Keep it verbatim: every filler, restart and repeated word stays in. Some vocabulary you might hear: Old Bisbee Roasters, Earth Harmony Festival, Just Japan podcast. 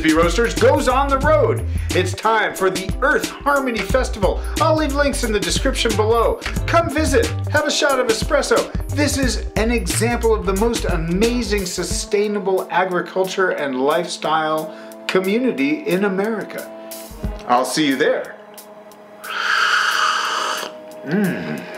Bisbee Roasters goes on the road. It's time for the Earth Harmony Festival. I'll leave links in the description below. Come visit, have a shot of espresso. This is an example of the most amazing sustainable agriculture and lifestyle community in America. I'll see you there. Mmm.